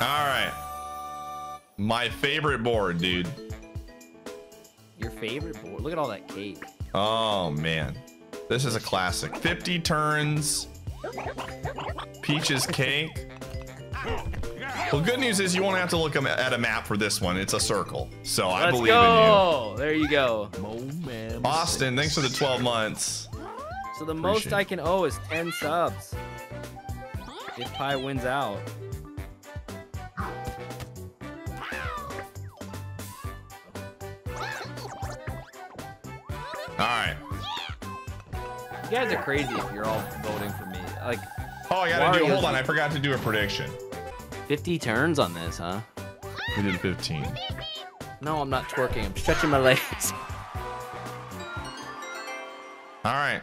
Alright. My favorite board, dude. Your favorite board? Look at all that cake. Oh, man. This is a classic. 50 turns. Peach's Cake. Well, good news is you won't have to look at a map for this one. It's a circle. So I believe in you. There you go. Austin, thanks for the 12 months. So the most I can owe is 10 subs. If Pi wins out. All right. You guys are crazy if you're all voting for me. Like, oh, I gotta do. Hold on, I forgot to do a prediction. 50 turns on this, huh? We did 15. No, I'm not twerking. I'm stretching my legs. All right.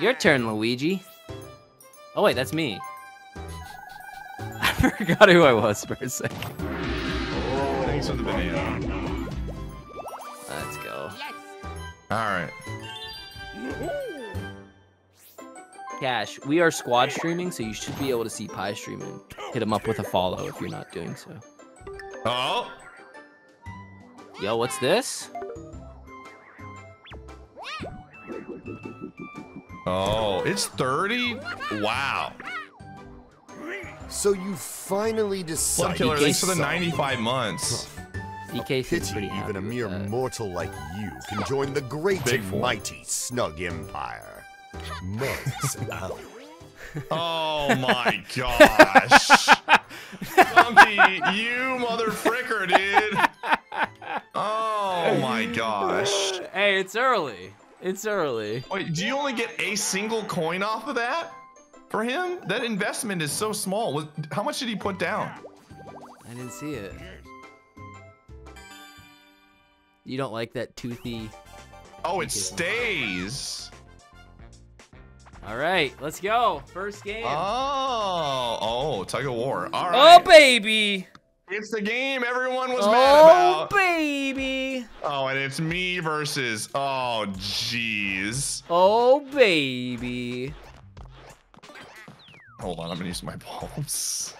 Your turn, Luigi. Oh wait, that's me. I forgot who I was for a second. Thanks for the banana. Let's go. Yes. All right. Cash, we are squad streaming, so you should be able to see Pi streaming. Hit him up with a follow if you're not doing so. Oh. Yo, what's this? Oh, it's 30? Wow. So you finally decided. Killer, thanks for the 95 months. Pity even a mere mortal like you can join the great and mighty Snug Empire. Mugs out. Oh my gosh. Donkey, you mother fricker, dude. Oh my gosh. Hey, it's early. It's early. Wait, do you only get a single coin off of that? For him? That investment is so small. How much did he put down? I didn't see it. You don't like that toothy... Oh, it stays. All right, let's go. First game. Oh, tug of war. All right. Oh, baby. It's the game everyone was mad about. Oh, baby. Oh, and it's me versus... Oh, jeez. Oh, baby. Hold on, I'm gonna use my palms.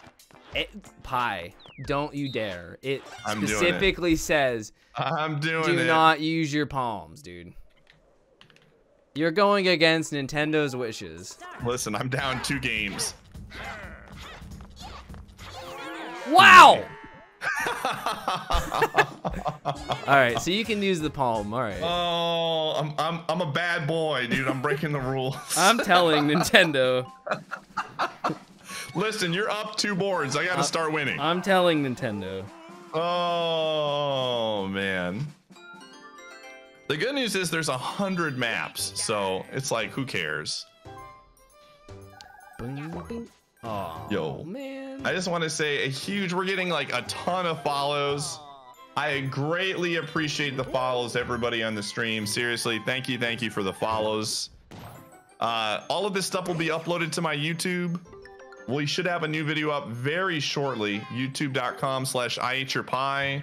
Pi, don't you dare. It specifically says... I'm doing it. Do not use your palms, dude. You're going against Nintendo's wishes. Listen, I'm down 2 games. Wow! Alright, so you can use the palm, alright. Oh, I'm a bad boy, dude. I'm breaking the rules. I'm telling Nintendo. Listen, you're up 2 boards. I gotta start winning. I'm telling Nintendo. Oh, man. The good news is there's 100 maps, so it's like, who cares? Oh, yo, man. I just want to say we're getting like a ton of follows. I greatly appreciate the follows, everybody on the stream. Seriously, thank you for the follows. All of this stuff will be uploaded to my YouTube. We should have a new video up very shortly. YouTube.com/IEatYourPie.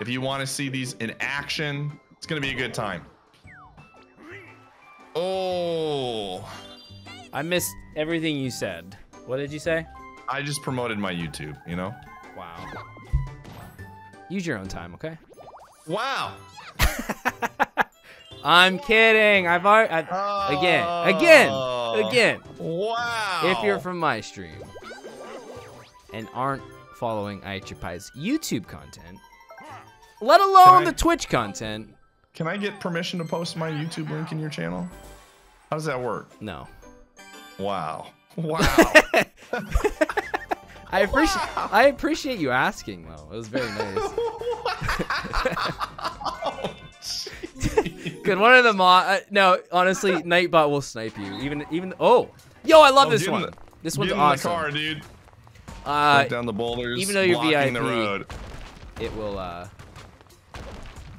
If you want to see these in action, it's going to be a good time. Oh. I missed everything you said. What did you say? I just promoted my YouTube, you know? Wow. Use your own time, okay? Wow. I'm kidding. I've already... Again. Wow. If you're from my stream and aren't following IEatYourPie's YouTube content, let alone the Twitch content. Can I get permission to post my YouTube link in your channel? How does that work? No. Wow. Wow. I appreciate you asking, though. It was very nice. Wow. Good one of the no, honestly, Nightbot will snipe you. Yo, I love this one. This one's awesome. In the car, dude. Put down the boulders. Even though you're VIP, the road. It will.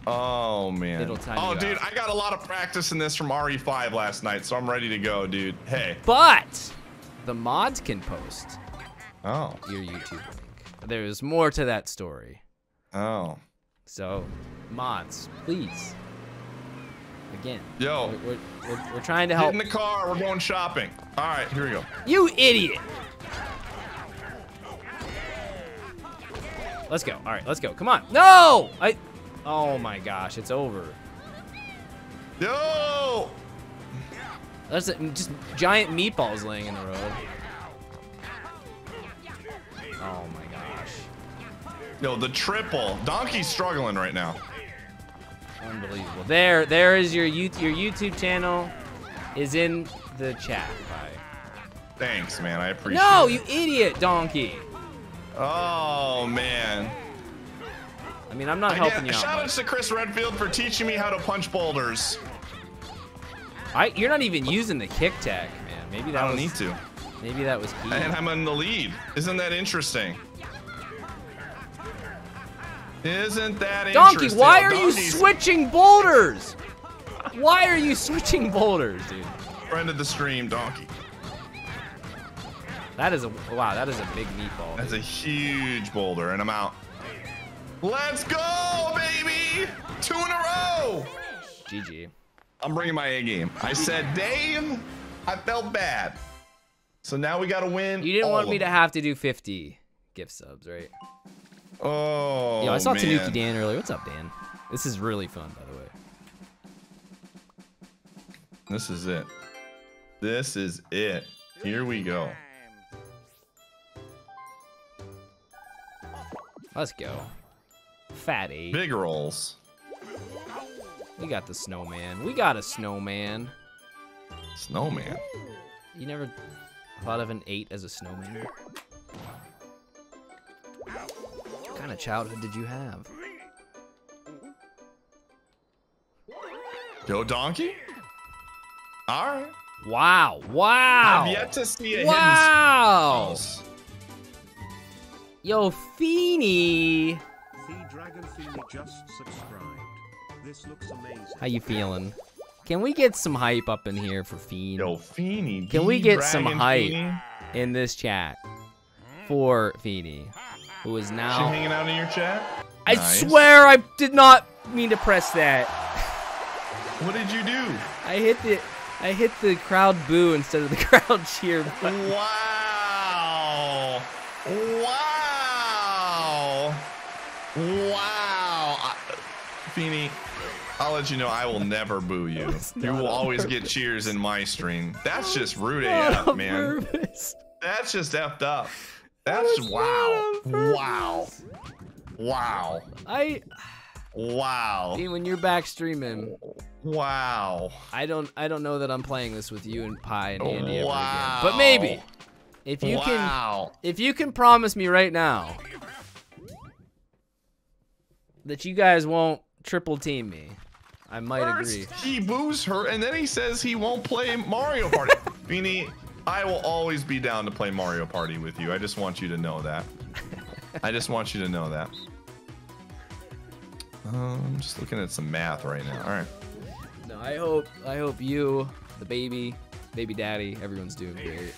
Oh man. It'll time you dude, out. I got a lot of practice in this from RE5 last night, so I'm ready to go, dude. Hey. But the mods can post. Oh. Your YouTube link. There's more to that story. Oh. So, mods, please. Again. Yo. We're trying to help. Get in the car. We're going shopping. All right, here we go. You idiot. Let's go. All right, let's go. Come on. No! Oh my gosh, it's over. No! That's just giant meatballs laying in the road. Oh my gosh. No, the triple. Donkey's struggling right now. Unbelievable. There is your YouTube channel is in the chat. Thanks, man. I appreciate it. No, you idiot, Donkey. Oh, man. I mean, I'm not helping you out. Shout out to Chris Redfield for teaching me how to punch boulders. You're not even using the kick tech, man. Maybe that was... I don't need to. Maybe that was key. And I'm in the lead. Isn't that interesting? Isn't that interesting? Donkey, why are you switching boulders? Why are you switching boulders, dude? Friend of the stream, Donkey. That is a, wow, that is a big meatball. That's a huge boulder, and I'm out. Let's go, baby! 2 in a row! GG. I'm bringing my A game. I said, Dave, I felt bad. So now we gotta win. You didn't want me to have to do 50 gift subs, right? Oh, yo, I saw Tanuki Dan earlier. What's up, Dan? This is really fun, by the way. This is it. This is it. Here we go. Let's go. Fatty. Big rolls. We got the snowman. We got a snowman. Snowman? You never thought of an 8 as a snowman? What kind of childhood did you have? Yo, Donkey? All right. Wow. Wow. I've yet to see a hidden spell. Yo, Feeny. The Dragon Feeny just subscribed. This looks amazing. How you feeling? Can we get some hype up in here for Feeny? Yo, Feeny. Can we get some hype in this chat for Feeny, who is now? She hanging out in your chat? I swear I did not mean to press that. What did you do? I hit the crowd boo instead of the crowd cheer button. Wow. Wow. Wow, Feeny, I'll let you know I will never boo you. You will always get cheers in my stream. That's just rude AF, man. That's just effed up. That's wow. Dude, when you're back streaming. Wow. I don't know that I'm playing this with you and Pie and Andy ever again. But maybe if you can promise me right now that you guys won't triple team me, I might agree. He boos her, and then he says he won't play Mario Party. Feeny, I will always be down to play Mario Party with you. I just want you to know that. I just want you to know that. I'm just looking at some math right now. All right. No, I hope you, the baby, baby daddy, everyone's doing great.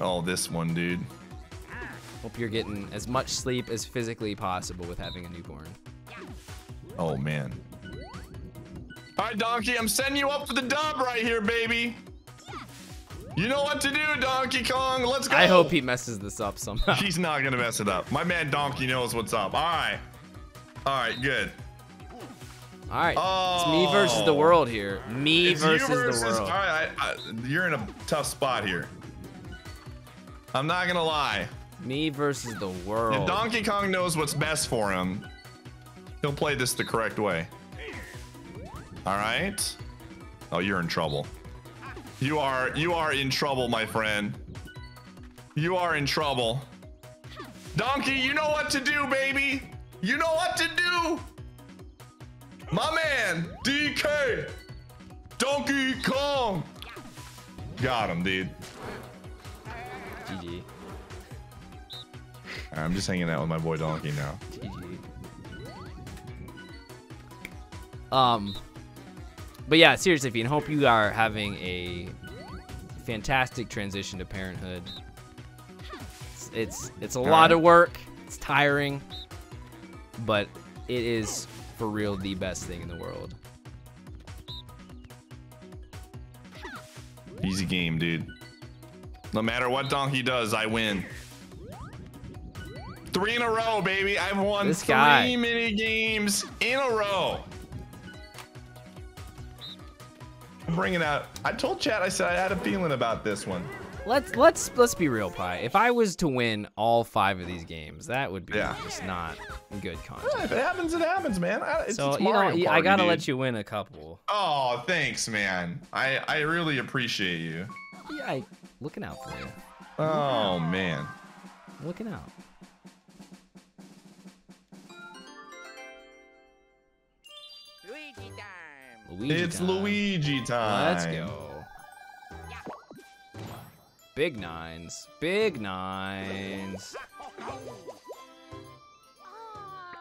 Oh, this one, dude. Hope you're getting as much sleep as physically possible with having a newborn. Oh, man. All right, Donkey, I'm sending you up for the dub right here, baby. You know what to do, Donkey Kong. Let's go. I hope he messes this up somehow. He's not going to mess it up. My man Donkey knows what's up. All right. All right, good. All right. Oh, it's me versus the world here. Me versus the world. All right, you're in a tough spot here. I'm not going to lie. Me versus the world. If Donkey Kong knows what's best for him, he'll play this the correct way. All right. Oh, you're in trouble. You are in trouble, my friend. You are in trouble. Donkey, you know what to do, baby. You know what to do. My man, DK. Donkey Kong. Got him, dude. GG. I'm just hanging out with my boy Donkey now. But yeah, seriously, Feeny, hope you are having a fantastic transition to parenthood. It's a lot of work. It's tiring, but it is for real the best thing in the world. Easy game, dude. No matter what Donkey does, I win. Three in a row, baby. I've won this three mini games in a row. I'm bringing out. I told Chad. I said I had a feeling about this one. Let's be real, Pie. If I was to win all 5 of these games, that would be just not good content. Yeah, if it happens, it happens, man. It's Mario Party, I gotta let you win a couple. Oh, thanks, man. I really appreciate you. Yeah, I'm looking out for you. Oh man. Looking out. Luigi time. Luigi time. Let's go. Big nines. Big nines. Oh,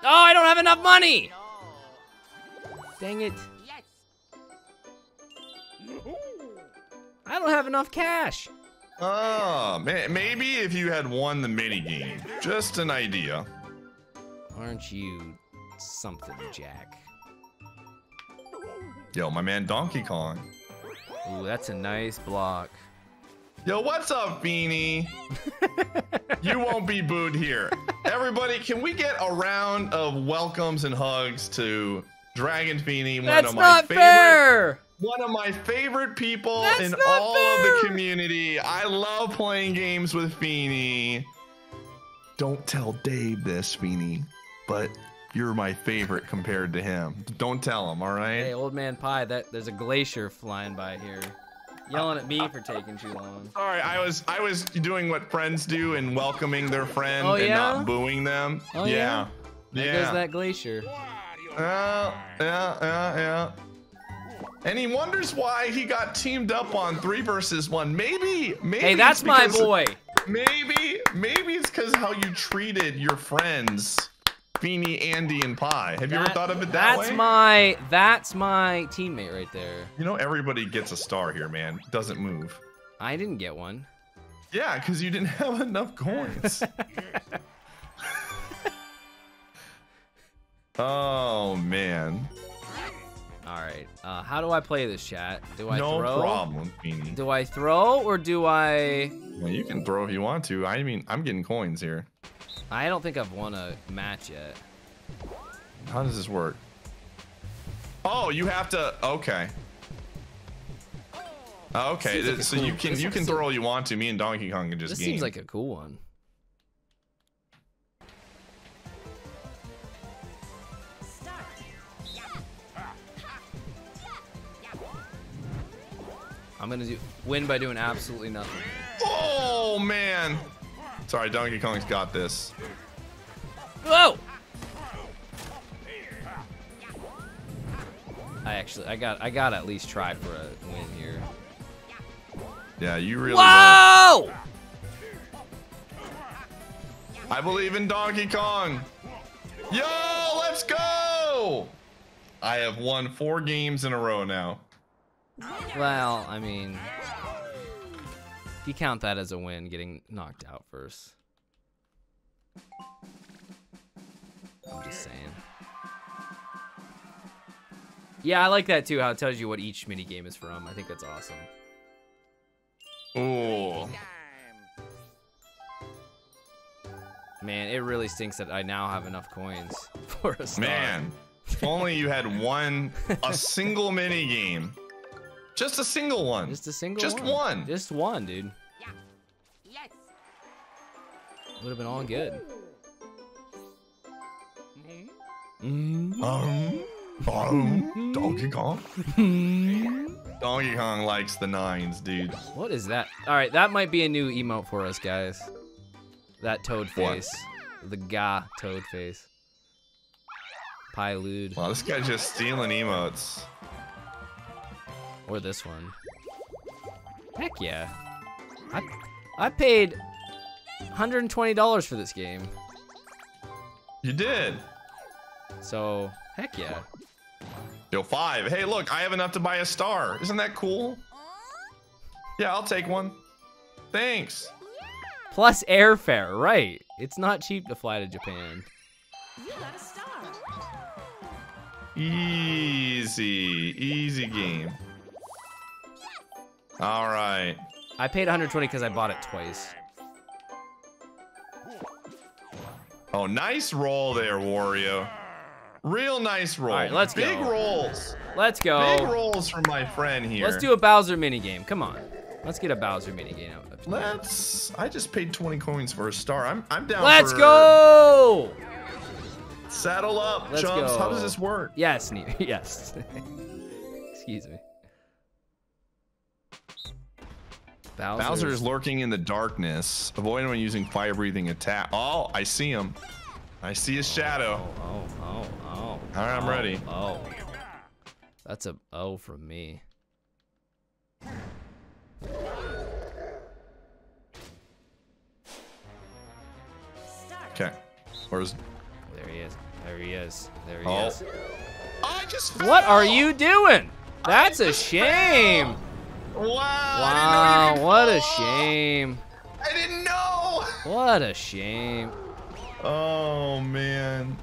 I don't have enough money! Dang it. I don't have enough cash. Oh, man. Maybe if you had won the minigame. Just an idea. Aren't you something, Jack? Yo, my man Donkey Kong. Ooh, that's a nice block. Yo, what's up, Beanie? You won't be booed here. Everybody, can we get a round of welcomes and hugs to Dragon Beanie, one of my favorite people in all of the community. I love playing games with Beanie. Don't tell Dave this, Beanie, but you're my favorite compared to him. Don't tell him, all right? Hey, old man Pie, there's a glacier flying by here. Yelling at me for taking too long. Sorry, I was doing what friends do and welcoming their friend and not booing them. Oh, yeah. There goes that glacier. Yeah. And he wonders why he got teamed up on 3 versus 1. Maybe. Hey, that's my boy. Maybe it's because how you treated your friends, Beanie, Andy, and Pie. Have you ever thought of it that way? That's my teammate right there. You know, everybody gets a star here, man. Doesn't move. I didn't get one. Yeah, because you didn't have enough coins. Oh, man. All right. How do I play this, chat? Do I throw? No problem, Beanie. Do I throw or do I... Well, you can throw if you want to. I mean, I'm getting coins here. I don't think I've won a match yet. How does this work? Oh, you have to. Okay. Okay, like so you can throw all you want to. Me and Donkey Kong can just. This seems like a cool one. I'm gonna win by doing absolutely nothing. Oh man. Sorry, Donkey Kong's got this. Whoa! I got at least try for a win here. Yeah, you really. Whoa! Don't. I believe in Donkey Kong. Yo, let's go! I have won 4 games in a row now. Well, I mean. You count that as a win, getting knocked out first. I'm just saying. Yeah, I like that too, how it tells you what each minigame is from. I think that's awesome. Ooh. Man, it really stinks that I now have enough coins for a star. Man, if only you had won a single minigame. Just a single one. Just one. Just one, dude. Yeah. Yes. Would have been all good. Donkey Kong. Donkey Kong likes the 9s, dude. What is that? All right, that might be a new emote for us, guys. That toad face. What? The toad face. Pilude. Wow, this guy's just stealing emotes. Or this one. Heck yeah. I paid $120 for this game. You did. So, heck yeah. Yo, 5. Hey, look, I have enough to buy a star. Isn't that cool? Yeah, I'll take one. Thanks. Plus airfare, right. It's not cheap to fly to Japan. You got a star. Easy. Easy game. All right. I paid $120 because I bought it twice. Oh, nice roll there, Wario. Real nice roll. All right, let's go. Big rolls. Let's go. Big rolls from my friend here. Let's do a Bowser minigame. Come on. Let's get a Bowser minigame out of I just paid 20 coins for a star. I'm down. Let's go. Saddle up, chumps. How does this work? Yes, yes. Excuse me. Bowser is lurking in the darkness. Avoid him when using fire-breathing attack. Oh, I see him. I see his shadow. Oh. All right, I'm ready. Oh. That's a O from me. Okay. Where's... There he is. There he is. There he is. I just fell. What are you doing? That's a shame. Fell. Wow. Wow. What a shame. I didn't know. What a shame. Oh, man.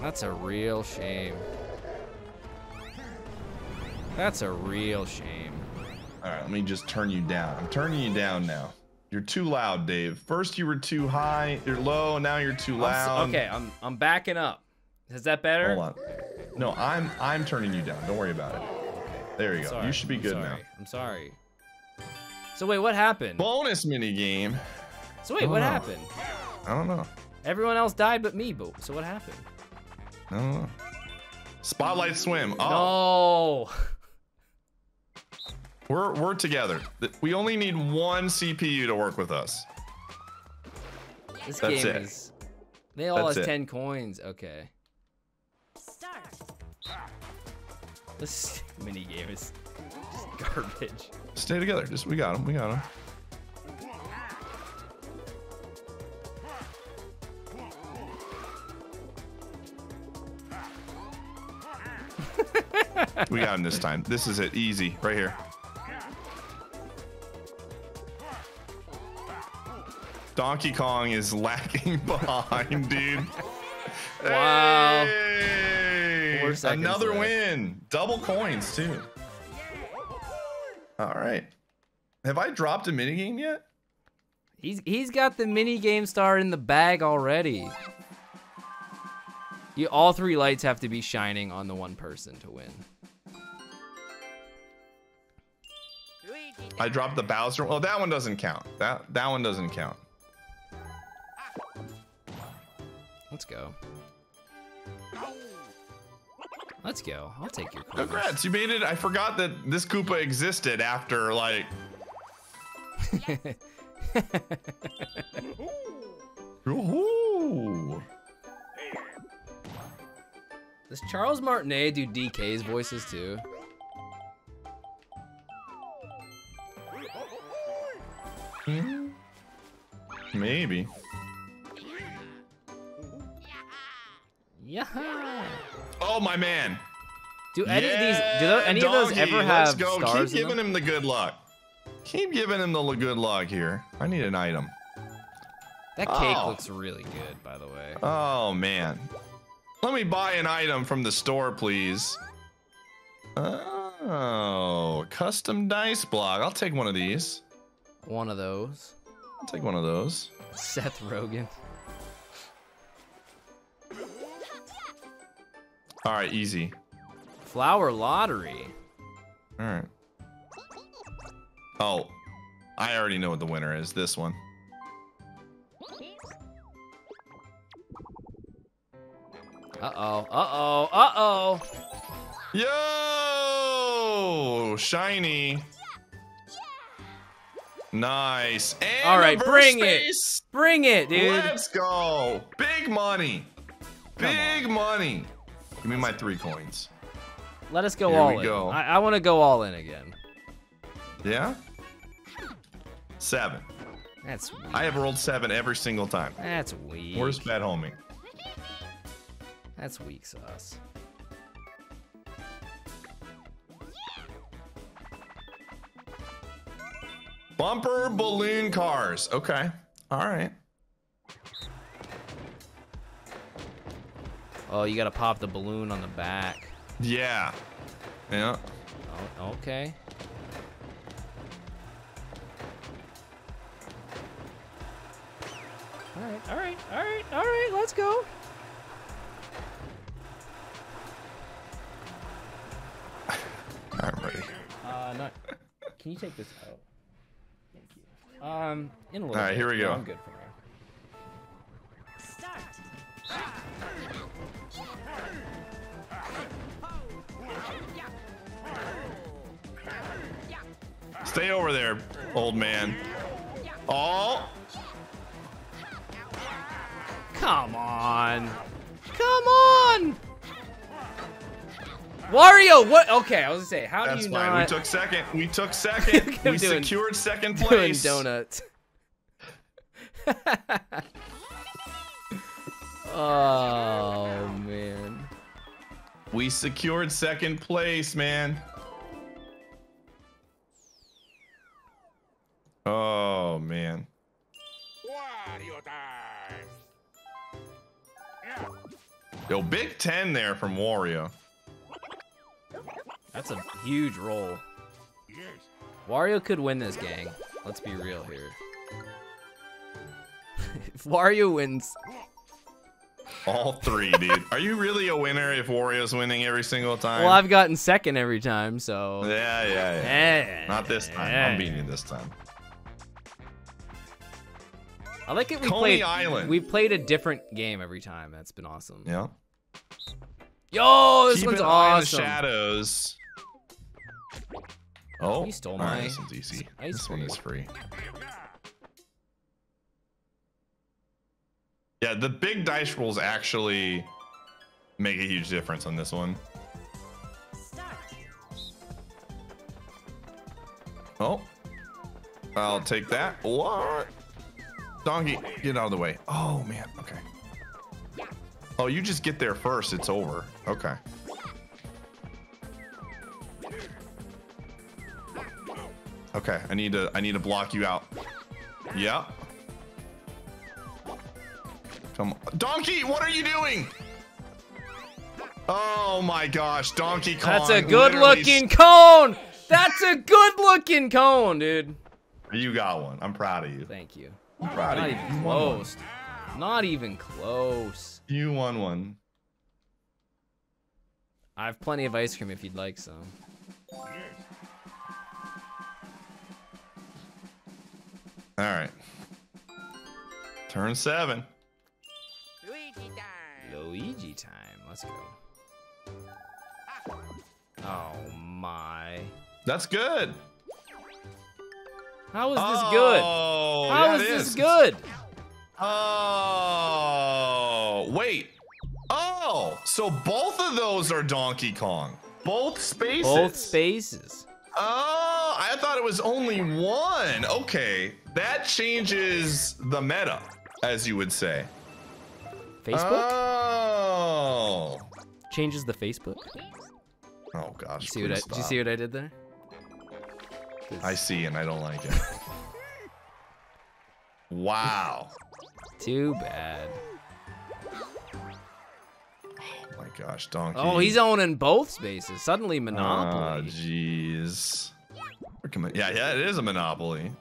That's a real shame. That's a real shame. All right, let me just turn you down. I'm turning you down now. You're too loud, Dave. First you were too high, you're low, now you're too loud. I'm backing up. Is that better? Hold on. No, I'm turning you down. Don't worry about it. There you go. You should be good now. I'm sorry. So wait, what happened? Bonus minigame. So wait, what happened? I don't know. Everyone else died but me, but so what happened? I don't know. Spotlight swim. Oh. No. We're together. We only need one CPU to work with us. This That's game it. Is. They all That's have it. 10 coins. Okay. Start. This mini game is just garbage. Stay together. Just we got him. We got him. We got him this time. This is it. Easy. Right here. Donkey Kong is lacking behind, dude. Wow. Hey, another win. Double coins, too. All right. Have I dropped a minigame yet? He's got the minigame star in the bag already. All three lights have to be shining on the one person to win. I dropped the Bowser. Well, that one doesn't count. That one doesn't count. Let's go. Let's go. I'll take your coins. Congrats, you made it. I forgot that this Koopa existed after, like... Does Charles Martinet do DK's voices, too? Maybe. Yeah. Oh my man. Do any of these? Do any of those ever have stars? Keep giving him the good luck. Keep giving him the good luck here. I need an item. That cake looks really good, by the way. Oh man. Let me buy an item from the store, please. Oh, custom dice block. I'll take one of these. One of those. I'll take one of those. Seth Rogen. All right, easy. Flower lottery. All right. Oh, I already know what the winner is. This one. Uh-oh. Yo! Shiny. Nice. And all right, bring it, dude. Let's go. Big money. Big money. Give me my 3 coins. Let us go all in. Here we go. I want to go all in again. Yeah? 7. That's weak. I have rolled 7 every single time. That's weak. Worst bet, homie. That's weak sauce. Bumper balloon cars. Okay. All right. Oh, you gotta pop the balloon on the back. Yeah. Yeah. Oh, okay. All right, let's go. I'm ready. Not. Can you take this out? Thank you. In a little. All right, bit. Here we go. I'm good for now. Start. Stay over there, old man. Oh. Come on. Come on. Wario, what? Okay, I was gonna say, how do you not? That's fine. We took second. We secured second place. Doing donuts. Oh, man. We secured second place, man. Oh, man. Yo, big 10 there from Wario. That's a huge roll. Wario could win this, gang. Let's be real here. If Wario wins... All three, dude. Are you really a winner if Wario's winning every single time? Well, I've gotten second every time, so... Yeah. Not this time. Yeah. I'm beating you this time. I like it. We played a different game every time. That's been awesome. Yeah. Yo, this one's awesome. Keep an eye on the shadows. Oh, he stole mine. This one's easy. This one is free. Yeah, the big dice rolls actually make a huge difference on this one. Oh, I'll take that. What? Donkey, get out of the way. Oh, man. Okay. Oh, you just get there first. It's over. Okay. Okay. I need to block you out. Yeah. Come on. Donkey, what are you doing? Oh, my gosh. Donkey Kong. That's a good-looking cone. That's a good-looking cone, dude. You got one. I'm proud of you. Thank you. I'm proud of you. Not even close. Not even close. You won one. I have plenty of ice cream if you'd like some. All right. Turn 7. Luigi time. Luigi time. Let's go. Oh my. That's good. How is this good? How is this good? Oh, wait. Oh, so both of those are Donkey Kong. Both spaces. Both spaces. Oh, I thought it was only one. Okay, that changes the meta, as you would say. Facebook? Oh. Changes the Facebook? Oh, gosh. Do you see what I did there? I see, and I don't like it. Wow. Too bad. Oh my gosh, Donkey. Oh, he's owning both spaces. Suddenly, Monopoly. Oh, jeez. Yeah, it is a Monopoly.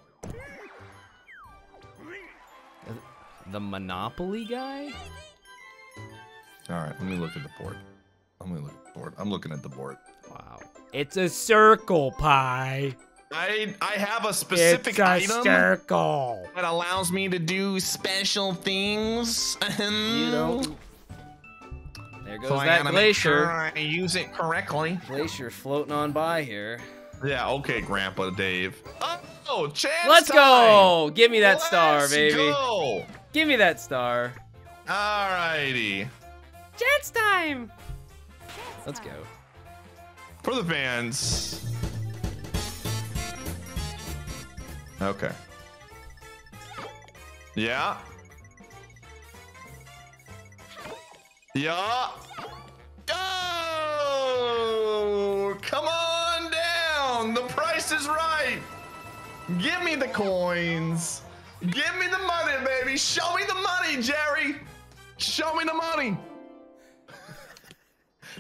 The Monopoly guy? All right, let me look at the board. I'm looking at the board. Wow. It's a circle pie. I have a specific item circle that allows me to do special things. You know. There goes that glacier. Sure I use it correctly. Glacier floating on by here. Yeah, okay, Grandpa Dave. Oh, chance. Let's go. Give me that star, baby. Go. Give me that star. Alrighty. Chance time. Let's go. For the fans. Okay. Yeah. Yeah. Oh, come on down. The price is right. Give me the coins. Give me the money, baby. Show me the money, Jerry. Show me the money.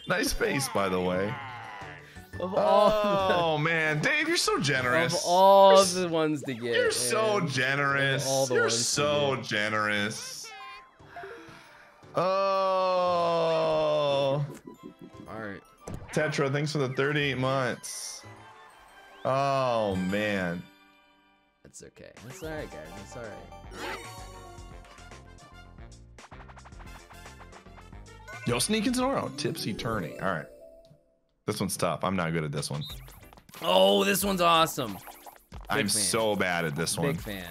Nice face, by the way. Of all man, Dave, you're so generous. Of all the ones to get. You're so generous. You're so generous. Oh. All right. Tetra, thanks for the 38 months. Oh, man. That's okay. That's all right, guys. That's all right. Yo, sneak into tomorrow. Tipsy Turny. All right. This one's tough. I'm not good at this one. Oh, this one's awesome. I'm so bad at this one. Big fan.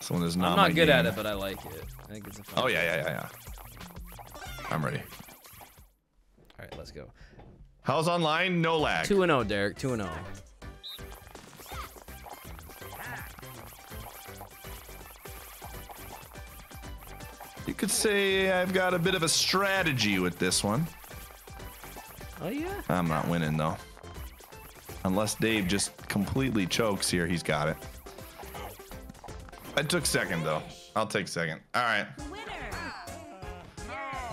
This one is not my game. I'm not good at it, but I like it. I think it's a fun game. I'm ready. All right, let's go. How's online? No lag. 2-0, Derek. 2-0. You could say I've got a bit of a strategy with this one. Oh, yeah? I'm not winning, though. Unless Dave just completely chokes here, he's got it. I took second, though. I'll take second. All right.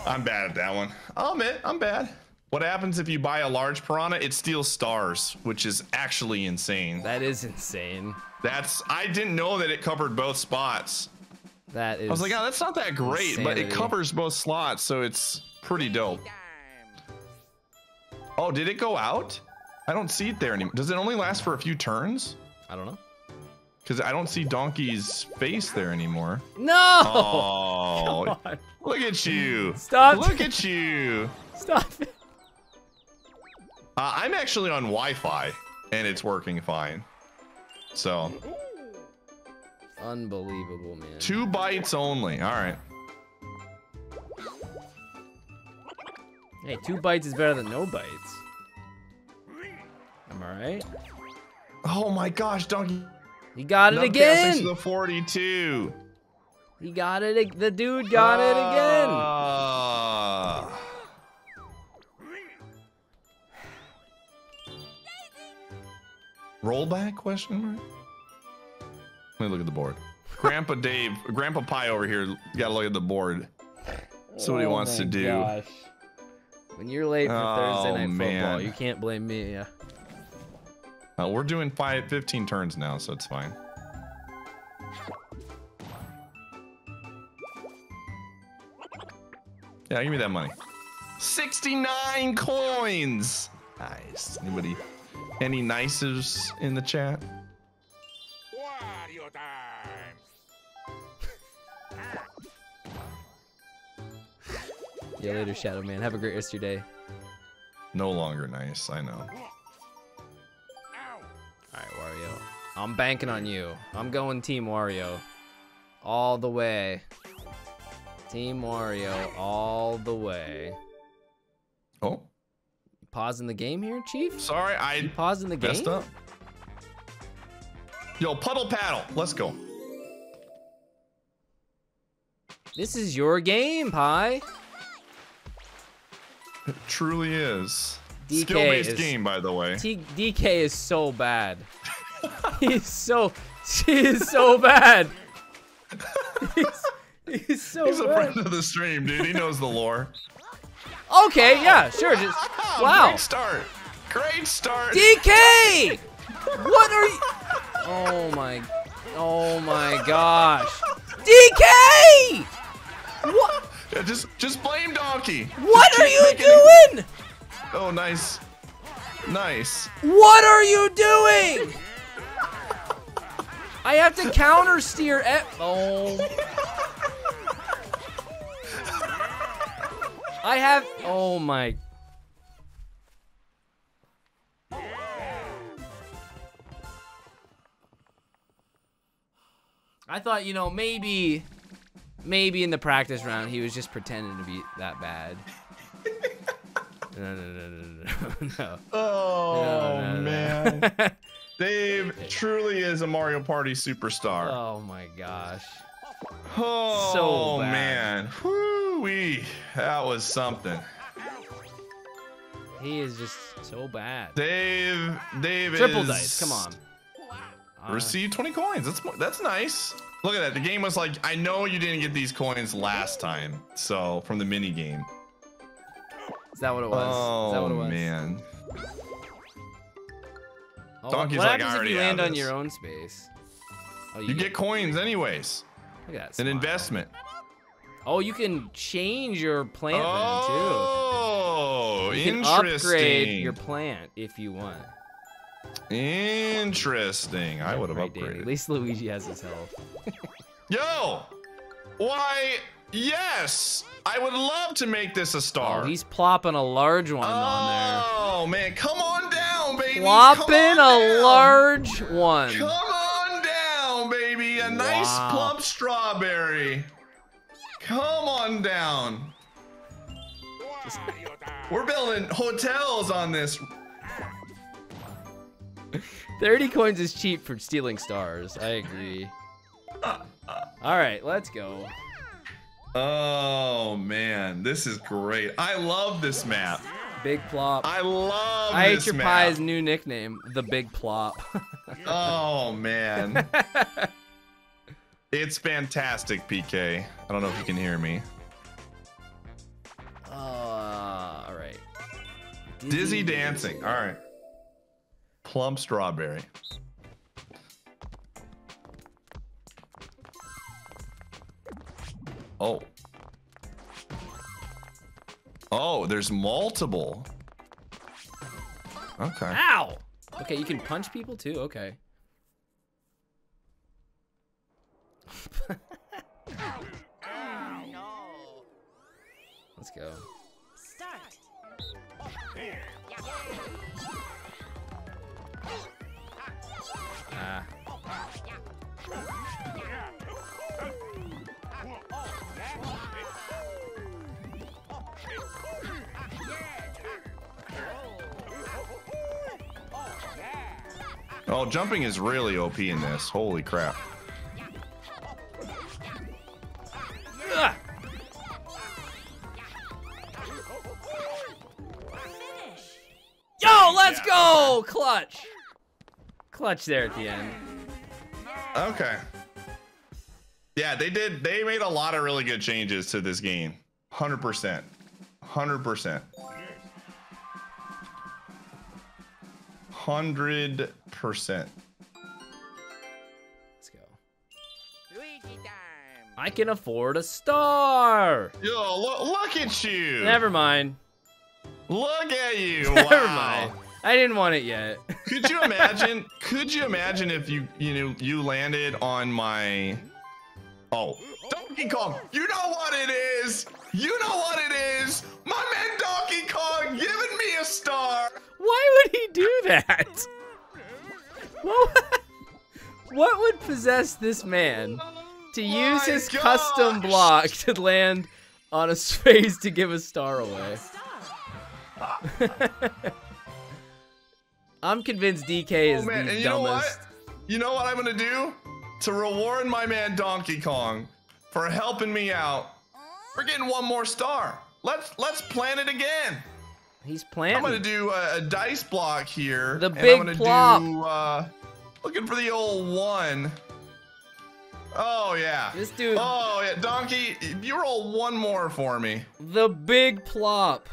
I'm bad at that one. I'll admit, I'm bad. What happens if you buy a large piranha? It steals stars, which is actually insane. That is insane. That's, I didn't know that it covered both spots. That is, I was like, oh, that's not that great, insanity. But it covers both slots, so it's pretty dope. Oh, did it go out? I don't see it there anymore. Does it only last for a few turns? I don't know. Because I don't see Donkey's face there anymore. No! Oh, look at you. Stop. Look at you. Stop it. I'm actually on Wi-Fi, and it's working fine. So. Unbelievable, man. 2 bites only. All right. Hey, 2 bites is better than no bites. Am I right? Oh my gosh, Donkey! He got it again. The 42. He got it. The dude got it again. Rollback? Question mark. Let me look at the board. Grandpa Dave, Grandpa Pie over here. Got to look at the board. See what he wants to do. Gosh. When you're late for Thursday night football, you can't blame me. Yeah. We're doing 15 turns now, so it's fine. Yeah, give me that money. 69 coins. Nice. Anybody? Any nicers in the chat? Wario time. Yeah, later, Shadow Man. Have a great rest of your day. No longer nice, I know. All right, Wario. I'm banking on you. I'm going Team Wario. All the way. Team Wario all the way. Oh. Pausing the game here, Chief? Sorry, I pausing the game? Messed up. Yo, Puddle Paddle. Let's go. This is your game, Pie. It truly is. Skill-based game, by the way. DK is so bad. He is so bad. He's a friend of the stream, dude. He knows the lore. Okay, yeah, sure. Just wow. Great start. Great start. DK, what are you? Oh my gosh. DK, what? Yeah, just blame Donkey. What are you doing? Oh, nice. Nice. What are you doing? I have to counter steer at, oh my. I thought, you know, maybe in the practice round, he was just pretending to be that bad. No. Oh, no, man. Dave truly is a Mario Party superstar. Oh, my gosh. Oh, so bad, man. Whoo-wee. That was something. He is just so bad. Dave triple dice. Come on. Received 20 coins. That's nice. Look at that. The game was like, I know you didn't get these coins last time, so from the mini game. Is that what it was? Oh, man. Oh, Donkey's like already if you land on your own space. Oh, you get coins anyways. Look at that. An investment. Oh, you can change your plant then too. Oh, interesting. You can upgrade your plant if you want. Interesting. I would have upgraded. At least Luigi has his health. Yo! Why? Yes! I would love to make this a star. Oh, he's plopping a large one on there. Oh, man. Come on down, baby. Plopping a large one. Come on down, baby. A nice plump strawberry. Come on down. We're building hotels on this. 30 coins is cheap for stealing stars. I agree. All right, let's go. Oh, man, this is great. I love this map. Big Plop. I love this map. I Ate Your Pie's new nickname, the Big Plop. Oh, man. It's fantastic, PK. I don't know if you can hear me. All right. Dizzy dancing. All right. Plump strawberry. Oh. Oh, there's multiple. Okay. Ow! Okay, you can punch people too? Okay. Let's go. Ah. Oh, jumping is really OP in this. Holy crap. Ugh. Yo, let's go! Clutch. Clutch there at the end. Okay. Yeah, they did. They made a lot of really good changes to this game. 100%. 100%. 100%. Let's go. Luigi time. I can afford a star. Yo, look at you. Never mind. Look at you. Never mind. I didn't want it yet. Could you imagine? Could you imagine if you landed on my? Oh, Donkey Kong. You know what it is. You know what it is. My man Donkey Kong giving me a star. Why would he do that? What would possess this man to use his custom block to land on a space to give a star away? I'm convinced DK is the dumbest. You know what I'm gonna do? To reward my man Donkey Kong for helping me out, we're getting one more star. Let's plan it again. He's planning. I'm gonna do a dice block here. The Big Plop. Do, looking for the old one. Oh yeah. This dude. Oh yeah, Donkey. You roll one more for me. The Big Plop.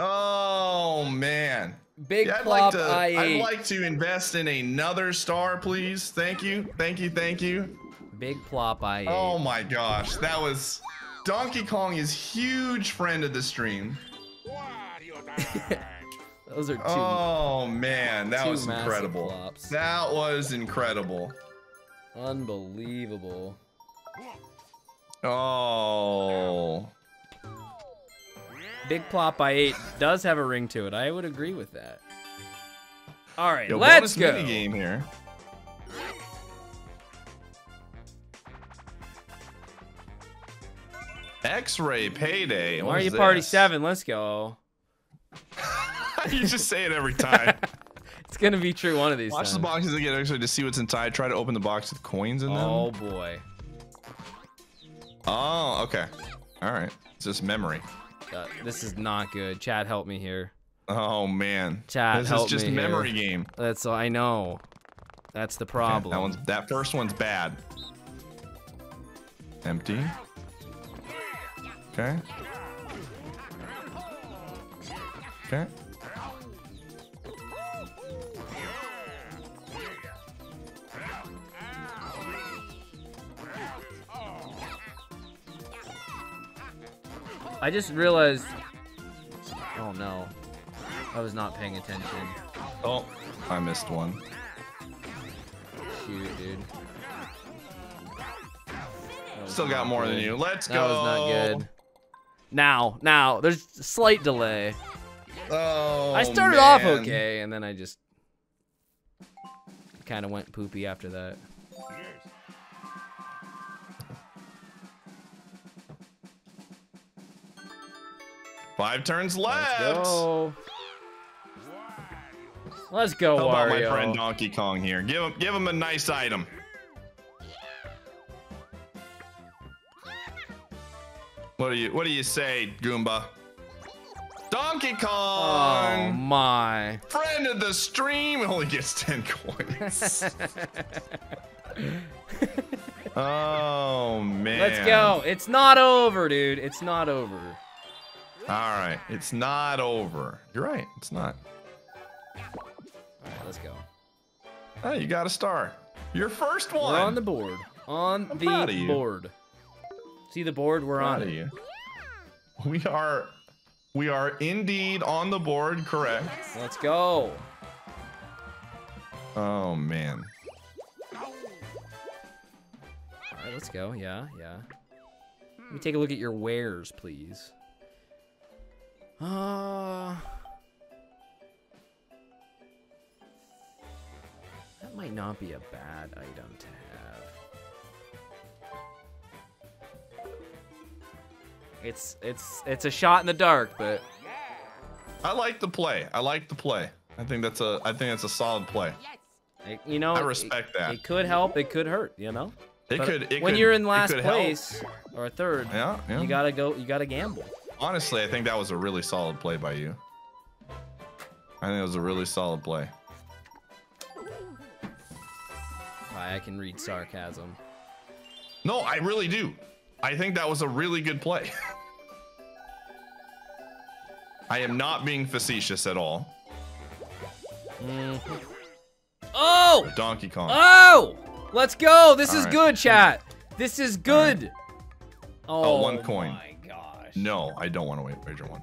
Oh man. Big Plop. I'd like to invest in another star, please. Thank you. Thank you. Thank you. Big Plop. Oh my gosh, that was. Donkey Kong is huge friend of the stream. Those are two. Oh man, that was incredible. Plops. That was incredible. Unbelievable. Oh. Big Plop by 8 does have a ring to it. I would agree with that. All right, let's go. Mini game here. X-ray payday. Mario Party 7. Let's go. You just say it every time. It's gonna be true one of these times. Watch the boxes and get X-ray to see what's inside. Try to open the box with coins in them. Oh boy. Oh, okay. All right. It's just memory. This is not good. Chad, help me here. Oh man. Chad, help me. This is just memory game. That's I know. That's the problem. Okay, that first one's bad. Empty. Okay. Okay. I just realized... Oh, no. I was not paying attention. Oh, I missed one. Shoot, dude. Still got more than you. Let's go. That was not good. Now, there's a slight delay. Oh, I started off okay, and then I just kind of went poopy after that. Five turns left. Let's go. Let's go, Wario. How about my friend Donkey Kong here? Give him a nice item. What do you say, Goomba? Donkey Kong! Oh my! Friend of the stream only gets 10 coins. Oh man! Let's go! It's not over, dude. It's not over. All right, it's not over. You're right. It's not. All right, let's go. Oh, you got a star. Your first one. We're on the board. I'm proud of you. See the board? We're on it. We are indeed on the board, correct. Let's go. Oh man. Alright, let's go. Yeah. Let me take a look at your wares, please. That might not be a bad item to have. It's a shot in the dark, but I like the play. I think that's a solid play. You know, I respect that. It could help. It could hurt. You know. But when you're in last place or third, yeah. You gotta go. You gotta gamble. Honestly, I think that was a really solid play by you. I think it was a really solid play. I can read sarcasm. No, I really do. I think that was a really good play. I am not being facetious at all. Oh! Donkey Kong. Oh! Let's go! This is good, chat. This is good. Right. Oh, one coin. Oh my gosh. No, I don't want to wager one.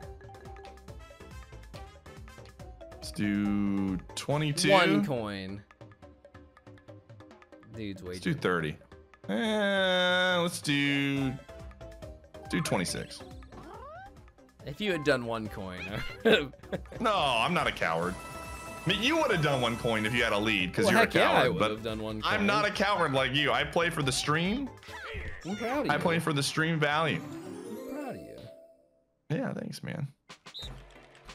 Let's do 22. One coin. Dude's wagering. Let's do 30. And let's do 26. If you had done one coin. No, I'm not a coward. I mean, you would have done one coin if you had a lead, because you're a coward. Yeah, I would have done one coin. I'm not a coward like you. I play for the stream. I'm proud of you. I play for the stream value. I'm proud of you. Yeah, thanks, man.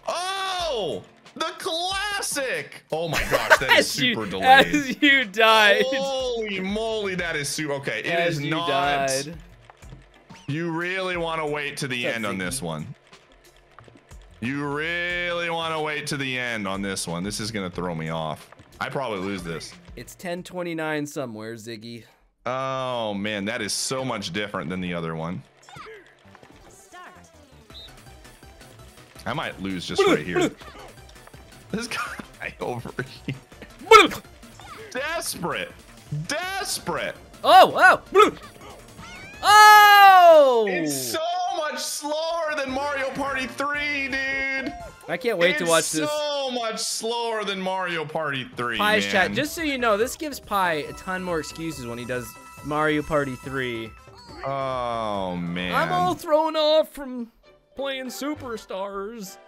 Oh! The classic! Oh my gosh, that is super delayed. As you died. Holy moly, that is super. Okay, as you died. You really want to wait to the end on this one. You really want to wait to the end on this one. This is going to throw me off. I probably lose this. It's 10:29 somewhere, Ziggy. Oh man, that is so much different than the other one. I might lose just right here. This guy over here. Desperate. Oh! It's so much slower than Mario Party 3, dude. I can't wait to watch this. It's so much slower than Mario Party 3, Pie's chat, just so you know, this gives Pie a ton more excuses when he does Mario Party 3. Oh, man. I'm all thrown off from playing Superstars.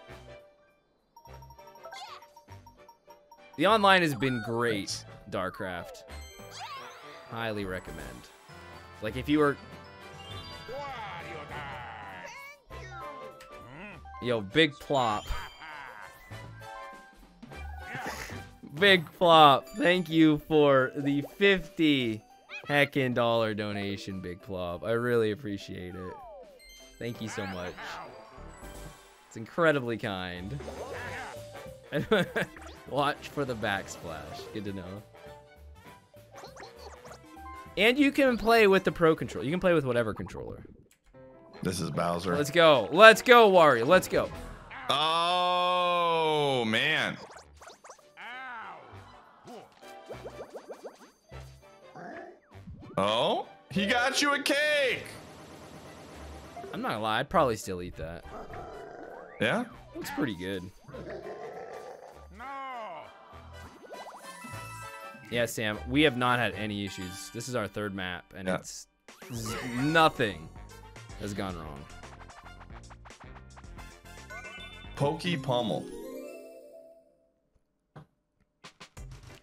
The online has been great, Darkraft. Highly recommend. Like if you were... Yo, big plop. Big plop. Thank you for the $50 donation, big plop. I really appreciate it. Thank you so much. It's incredibly kind. Watch for the backsplash. Good to know. And you can play with the pro controller. You can play with whatever controller. This is Bowser. Let's go. Let's go, Wario. Let's go. Oh, man. Oh, he got you a cake. I'm not gonna lie, I'd probably still eat that. Yeah? Looks pretty good. No. Yeah, Sam, we have not had any issues. This is our third map, and it's nothing has gone wrong. Pokey Pommel.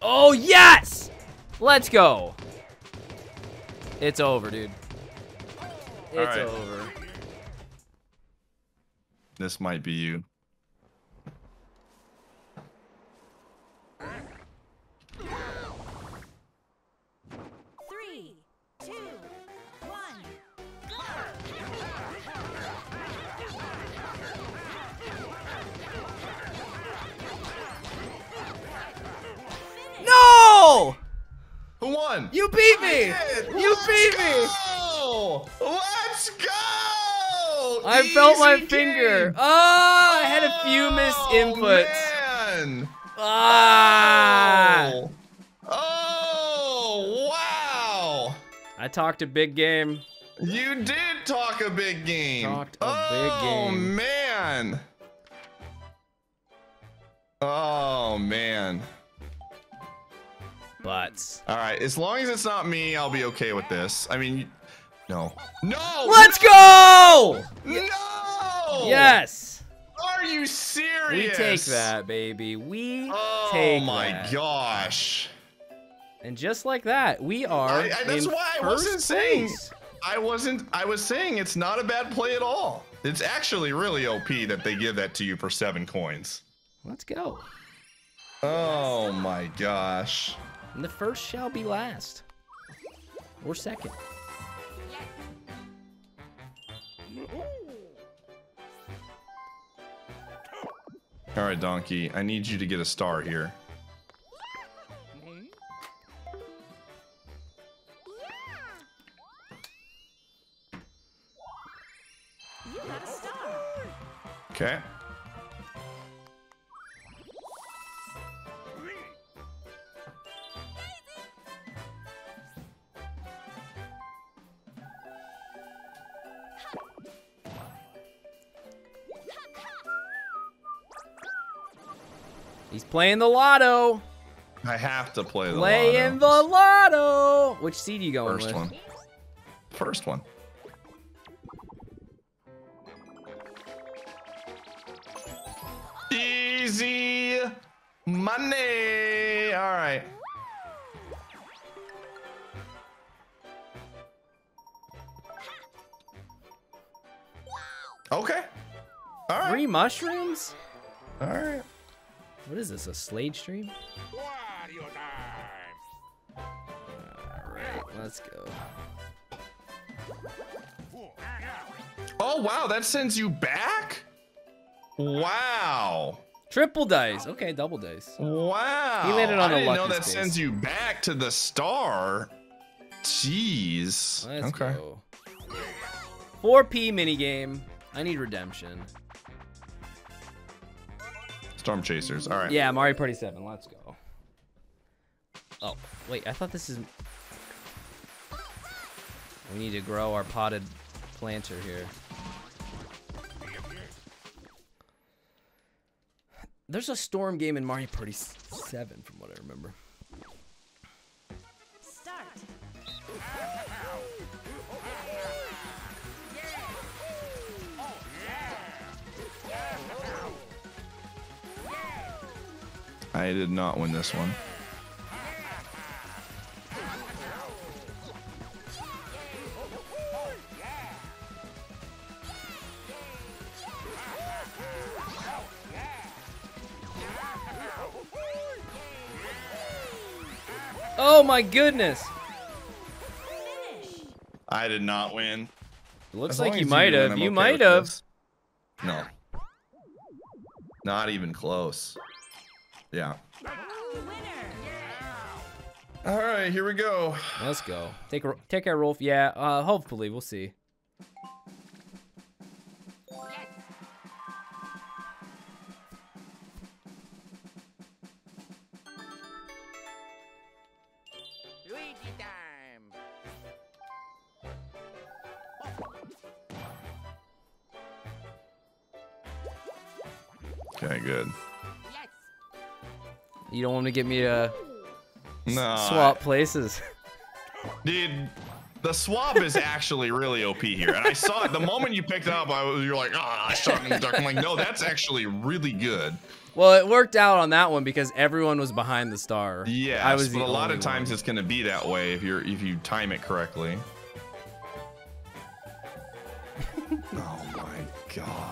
Oh, yes! Let's go. It's over, dude. It's over. This might be you. You beat me! You beat me! Let's go! I felt my finger. Oh, I had a few missed inputs. Man. Ah! Oh, wow! I talked a big game. You did talk a big game. Talked a big game. Oh man! Oh man! But all right, as long as it's not me, I'll be okay with this. I mean, no. Let's go! No! Yes. Are you serious? We take that, baby. We take that. Oh my gosh! And just like that, we are. That's why I wasn't saying. I wasn't. I was saying it's not a bad play at all. It's actually really OP that they give that to you for 7 coins. Let's go. Oh my gosh. And the first shall be last. Or second. Alright, Donkey. I need you to get a star here. You got a star. Okay. He's playing the lotto. I have to play the lotto. Playing the lotto. Which seed are you going with? First one. First one. Easy money. All right. Okay. All right. 3 mushrooms? All right. What is this, a Slade stream? Wario time. All right, let's go. Oh, wow, that sends you back? Wow. Triple dice. Okay, double dice. Wow. He landed on a lucky space. I didn't know that sends you back to the star. Jeez. Let's go. 4P minigame. I need redemption. Storm Chasers, all right. Yeah, Mario Party 7, let's go. Oh, wait, I thought this is... We need to grow our potted planter here. There's a storm game in Mario Party 7, from what I remember. Start. I did not win this one. Oh my goodness! I did not win. It looks like you might have. You might have. No. Not even close. Yeah. All right, here we go. Let's go. Take care, Rolf. Yeah. Hopefully, we'll see. Okay, good. You don't want to get me to swap places. Dude, the swap is actually really OP here. And I saw it the moment you picked it up, you're like, ah, I shot in the dark. I'm like, no, that's actually really good. Well, it worked out on that one because everyone was behind the star. Yeah, I was but a lot of times it's going to be that way if you time it correctly. Oh my god.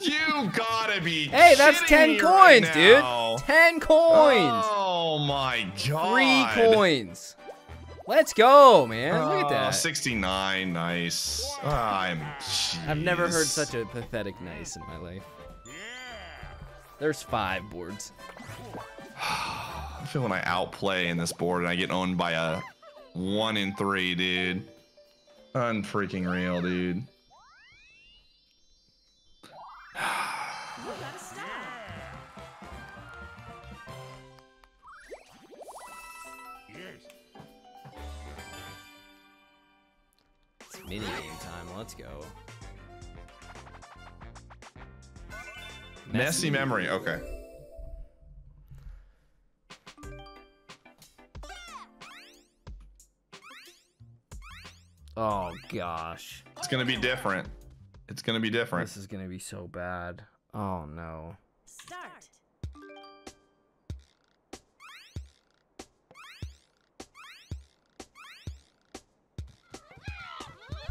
You gotta be kidding me. Hey, that's 10 coins, right, dude. 10 coins. Oh my god. 3 coins. Let's go, man. Look at that. 69, nice. I've never heard such a pathetic nice in my life. There's 5 boards. I feel when I outplay in this board and I get owned by a 1 in 3, dude. Unfreaking real, dude. It's mini game time. Let's go. Messy memory. Okay. Oh gosh. It's gonna be different. It's gonna be different. This is gonna be so bad. Oh no. Start.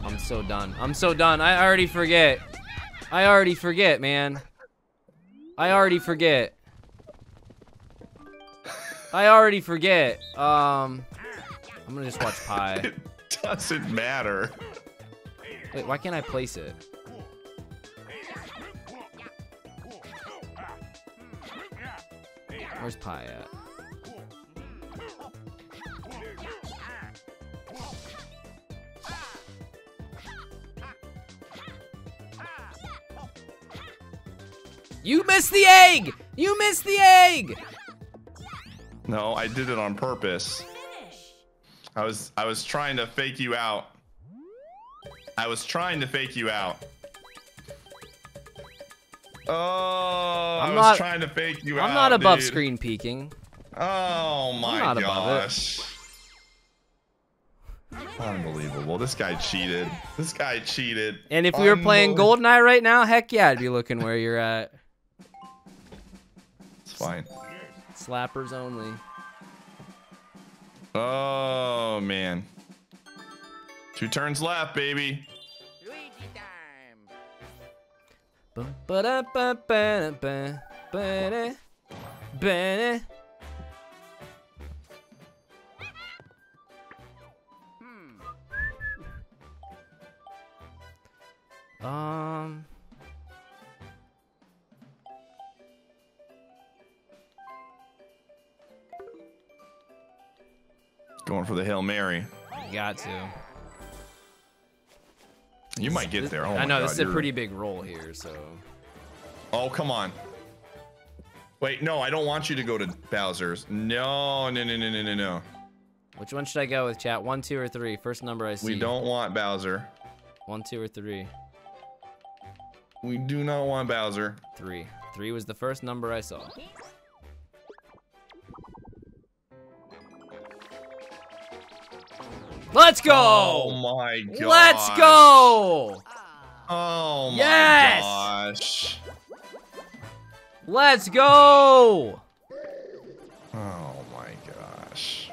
I'm so done. I'm so done. I already forget. I already forget, man. I already forget. I already forget. I'm gonna just watch Pie. Doesn't matter. Wait, why can't I place it? Where's Pie at? You missed the egg! You missed the egg! No, I did it on purpose. I was trying to fake you out. I was trying to fake you out. Oh, I was trying to fake you out. I'm not above screen peeking. Oh my gosh. Unbelievable. This guy cheated. This guy cheated. And if we were playing GoldenEye right now, heck yeah, I'd be looking where you're at. It's fine. Slappers only. Oh man. 2 turns left, baby. Luigi time. Going for the Hail Mary. You got to. You might get there. Oh I know, God, this is a pretty big roll here, so. Oh, come on. Wait, no, I don't want you to go to Bowser's. No, no, no, no, no, no, no. Which one should I go with, chat? 1, 2, or 3? First number I see. We don't want Bowser. 1, 2, or 3? We do not want Bowser. 3. 3 was the first number I saw. Let's go! Oh my gosh. Let's go! Oh my gosh. Let's go! Oh my gosh.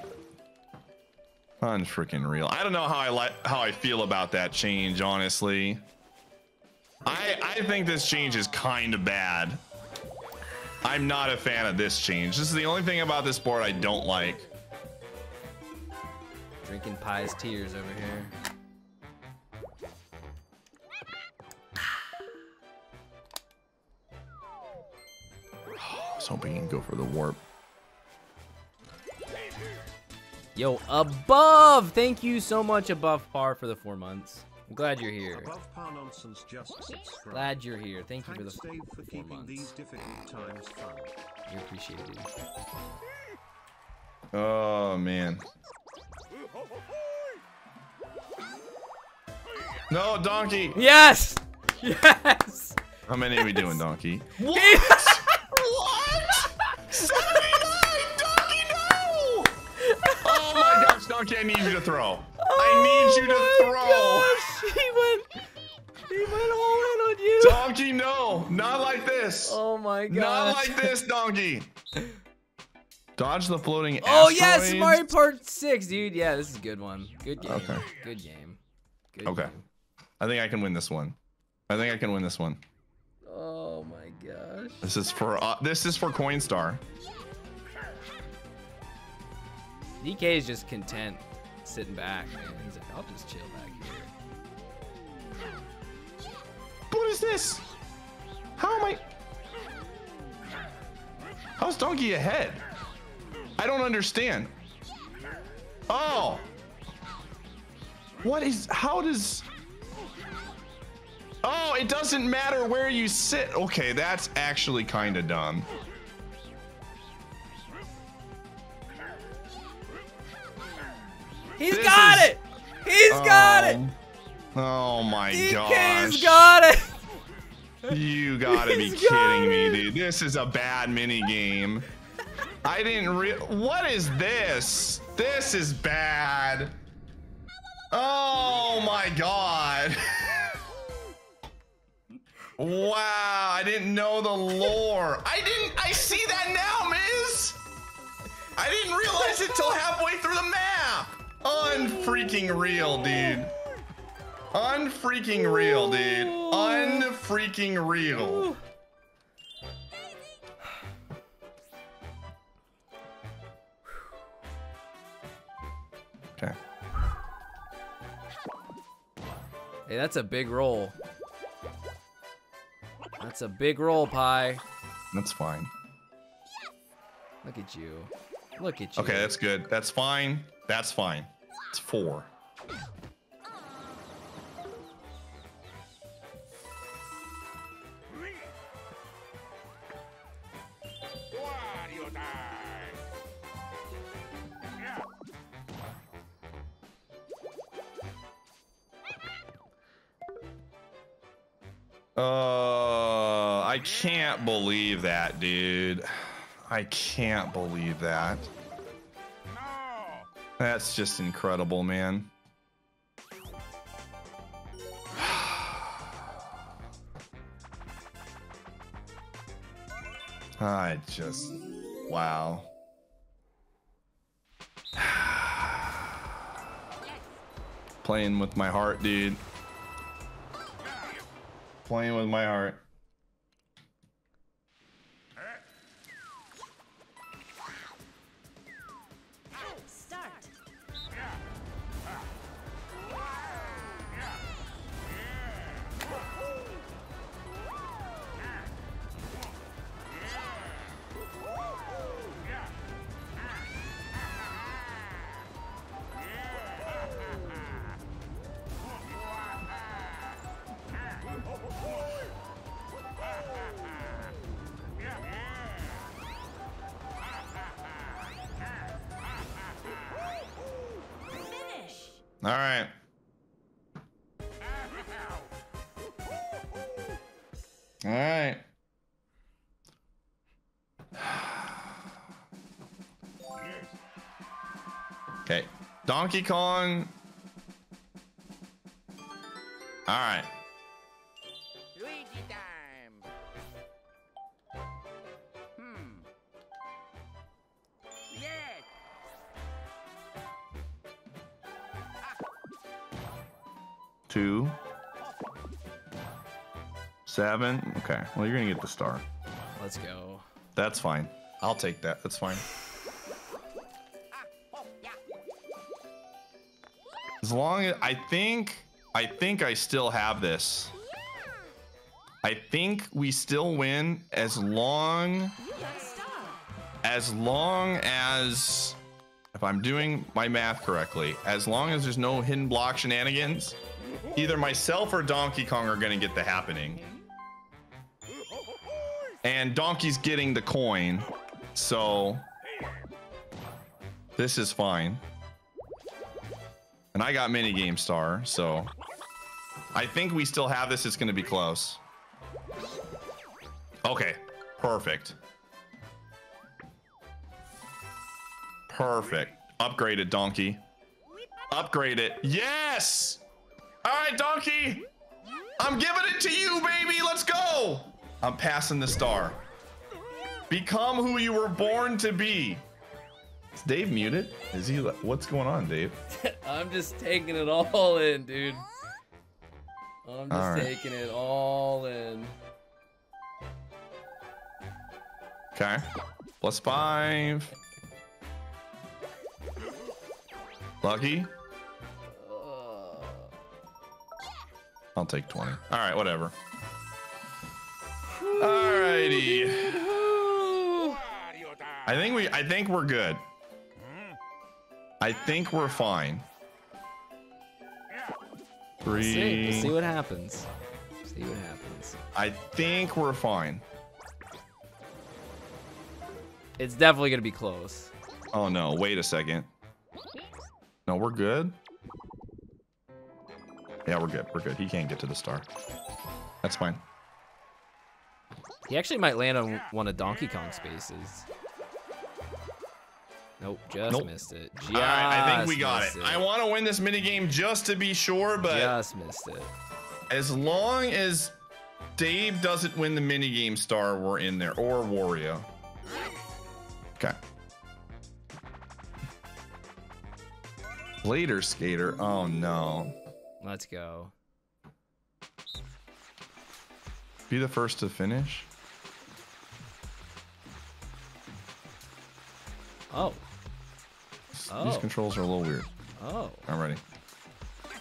Unfreaking real. I don't know how I feel about that change, honestly. I think this change is kind of bad. I'm not a fan of this change. This is the only thing about this board I don't like. Drinking Pie's tears over here. I was hoping you can go for the warp. Yo, above! Thank you so much, Above Par, for the 4 months. I'm glad you're here. Above Par nonsense, just subscribe. Glad you're here. Thank you for the 4 months. These difficult times fun. You're appreciated. Oh man. No, donkey. Yes. Yes. How many are we doing, Donkey? What? What? 79! Donkey, no! Oh my gosh, Donkey, I need you to throw. Oh, I need you to throw. Gosh, he went all in on you. Donkey, no. Not like this. Oh my gosh. Not like this, Donkey. Dodge the floating asteroids. Oh, yes, Mario Part 6, dude. Yeah, this is a good one. Good game. Okay. Good game. Good game. I think I can win this one. I think I can win this one. Oh my gosh. This is for Coinstar. DK is just content sitting back, man. He's like, I'll just chill back here. What is this? How am I? How's Donkey ahead? I don't understand. Oh. What is, how does? Oh, it doesn't matter where you sit. Okay, that's actually kind of dumb. He's got it. He's got it. Oh my gosh. He's got it. You gotta be kidding me, dude. This is a bad mini game. I didn't what is this? This is bad. Oh my God. Wow, I didn't know the lore. I see that now, Miz. I didn't realize it till halfway through the map. Unfreaking real, dude. Unfreaking real, dude. Unfreaking real. Okay. Hey, that's a big roll. That's a big roll, Pie. That's fine. Look at you. Look at you. Okay, that's good. That's fine. That's fine. It's 4. I can't believe that, dude. I can't believe that. That's just incredible, man. I just, wow. Playing with my heart, dude. Playing with my heart. All right. All right. Okay. Donkey Kong. All right. Luigi time. Yeah. Two, 7. Okay, well, you're gonna get the star. Let's go. That's fine. I'll take that. That's fine. As long as I think I still have this. I think we still win as long as, if I'm doing my math correctly, as long as there's no hidden block shenanigans. Either myself or Donkey Kong are gonna get the happening. And Donkey's getting the coin, so this is fine. And I got minigame star, so I think we still have this. It's gonna be close. Perfect. Perfect. Upgrade it, Donkey. Upgrade it. Yes! All right, Donkey. I'm giving it to you, baby. Let's go. I'm passing the star. Become who you were born to be. Is Dave muted? Is he? What's going on, Dave? I'm just taking it all in, dude. I'm just taking it all in. Okay. Plus 5. Lucky. I'll take 20. All right, whatever. All righty. I think we're good. I think we're fine. 3. We'll see what happens. See what happens. I think we're fine. It's definitely gonna be close. Oh no! Wait a second. No, we're good. Yeah, we're good. We're good. He can't get to the star. That's fine. He actually might land on one of Donkey Kong's spaces. Nope, missed it. Just all right, I think we got it. I want to win this minigame just to be sure, but... Just missed it. As long as Dave doesn't win the minigame star, we're in there. Or Wario. Okay. Later, skater. Oh, no. Let's go. Be the first to finish. Oh. These controls are a little weird. Oh. I'm ready.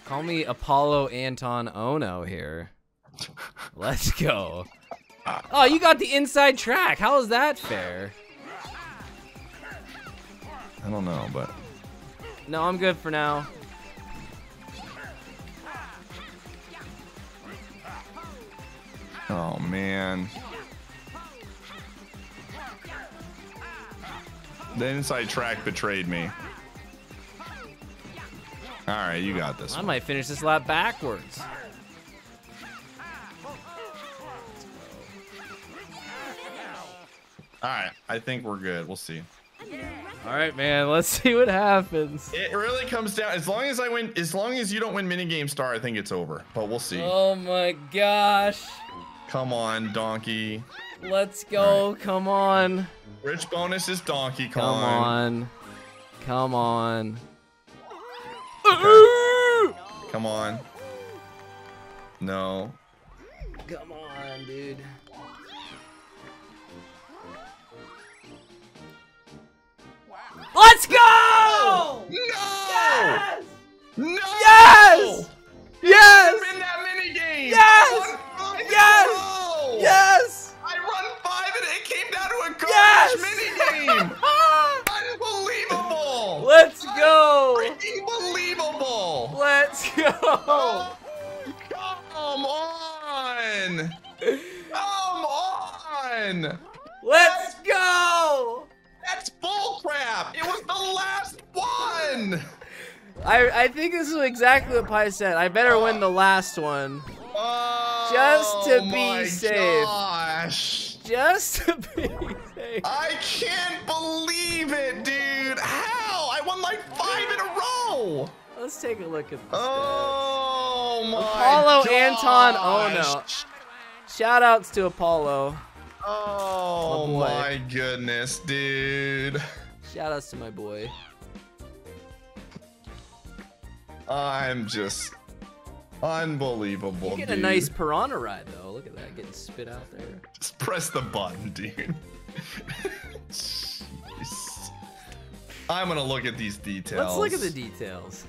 Call me Apollo Anton Ono here. Let's go. Oh, you got the inside track. How is that fair? I don't know, but... No, I'm good for now. Oh, man. The inside track betrayed me. All right, you got this. I might finish this lap backwards. All right, I think we're good. We'll see. All right, man, let's see what happens. It really comes down, as long as I win, as long as you don't win minigame star, I think it's over, but we'll see. Oh my gosh. Come on, Donkey. Let's go, right. Come on. Rich bonus is Donkey Kong. Come on. Come on. Okay. Come on. No. Come on, dude. Let's go! No! Yes! No! Yes! Yes! I'm in that minigame! Yes! Yes! Goal! Yes! I run 5 and it came down to a garbage minigame! Unbelievable! Let's go! Freaking believable! Let's go! Oh, come on! Come on! Let's go! That's bullcrap! It was the last one! I think this is exactly what Pi said. I better win the last one. Oh, just to be safe. Gosh. Just to be safe. I can't believe it, dude! How? I won like 5 in a row! Let's take a look at this. Oh my Apollo Anton Ono. Shout outs to Apollo. Oh my goodness, dude. Shout outs to my boy. I'm just unbelievable, dude. You get a nice piranha ride, though. Look at that, getting spit out there. Just press the button, dude. I'm gonna look at these details. Let's look at the details.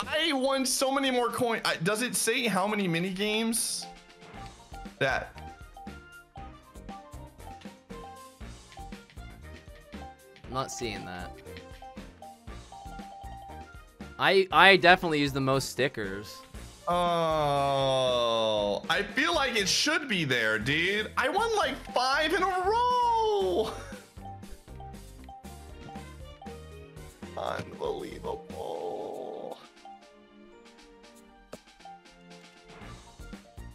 I won so many more coins. Does it say how many mini games? That... I'm not seeing that. I definitely use the most stickers. Oh, I feel like it should be there, dude. I won like 5 in a row. Unbelievable.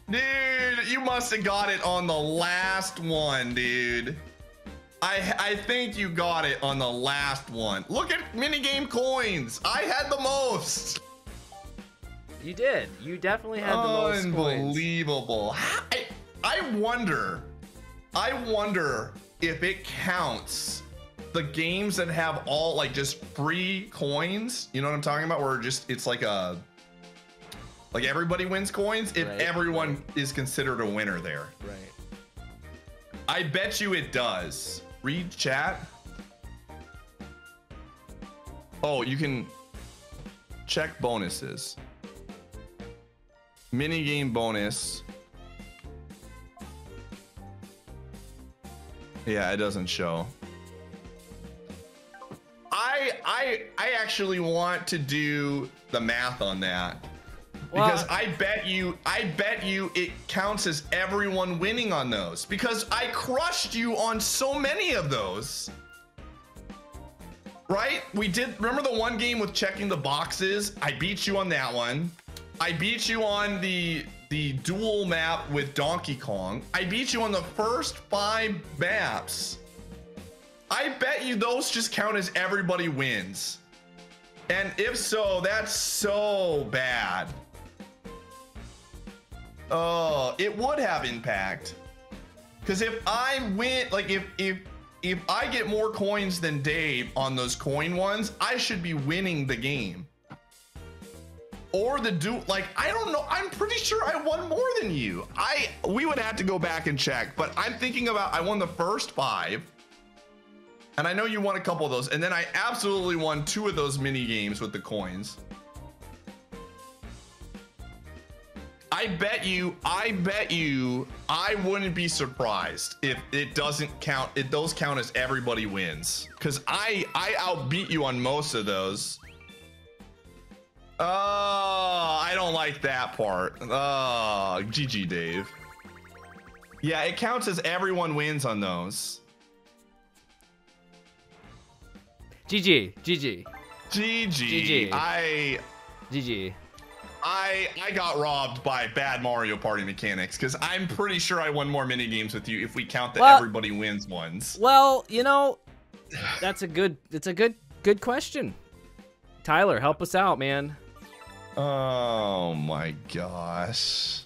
Dude, You must have got it on the last one, dude. I think you got it on the last one. Look at minigame coins. I had the most. You did. You definitely had the most coins. Unbelievable. I wonder if it counts the games that have all like just free coins. You know what I'm talking about? Where just it's like a everybody wins coins. If everyone is considered a winner there. Right. I bet you it does. Read chat. Oh, you can check bonuses. Minigame bonus. Yeah, it doesn't show. I actually want to do the math on that. Because I bet you it counts as everyone winning on those because I crushed you on so many of those. Right? We did. Remember the one game with checking the boxes? I beat you on that one. I beat you on the dual map with Donkey Kong. I beat you on the first 5 maps. I bet you those just count as everybody wins. And if so, that's so bad. Oh, it would have impact. Cause if I win, like if I get more coins than Dave on those coin ones, I should be winning the game. Or the dude, like, I don't know. I'm pretty sure I won more than you. We would have to go back and check, but I'm thinking about, I won the first 5 and I know you won a couple of those. And then I absolutely won 2 of those mini games with the coins. I bet you I wouldn't be surprised if it doesn't count, if those count as everybody wins. Cause I outbeat you on most of those. Oh, I don't like that part. Oh, GG Dave. Yeah, it counts as everyone wins on those. GG, GG. GG. GG. GG. I got robbed by bad Mario Party mechanics because I'm pretty sure I won more minigames with you if we count the everybody wins ones. Well, you know, that's a good, it's a good question. Tyler, help us out, man. Oh my gosh.